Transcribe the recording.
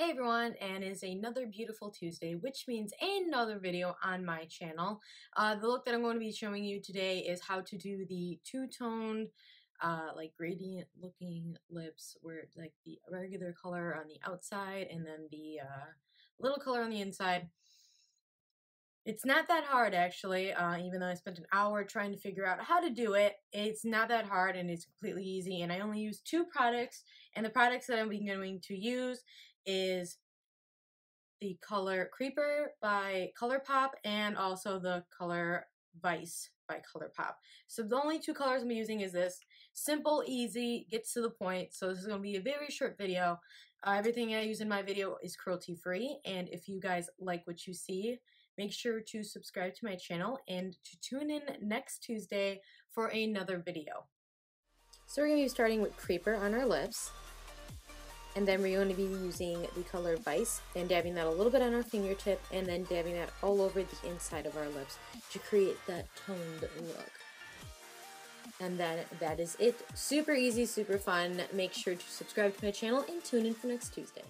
Hey everyone, and it's another beautiful Tuesday, which means another video on my channel. The look that I'm going to be showing you today is how to do the two-toned, like gradient looking lips, where like the regular color on the outside and then the little color on the inside. It's not that hard actually, even though I spent an hour trying to figure out how to do it. It's not that hard and it's completely easy, and I only use two products, and the products that I'm going to use is the color Creeper by ColourPop and also the color Vice by ColourPop. So the only two colors I'm using is this. Simple, easy, gets to the point. So this is going to be a very short video. Everything I use in my video is cruelty free, and if you guys like what you see, make sure to subscribe to my channel and to tune in next Tuesday for another video. So we're going to be starting with Creeper on our lips. And then we're going to be using the color Vice and dabbing that a little bit on our fingertip and then dabbing that all over the inside of our lips to create that toned look. And then that is it. Super easy, super fun. Make sure to subscribe to my channel and tune in for next Tuesday.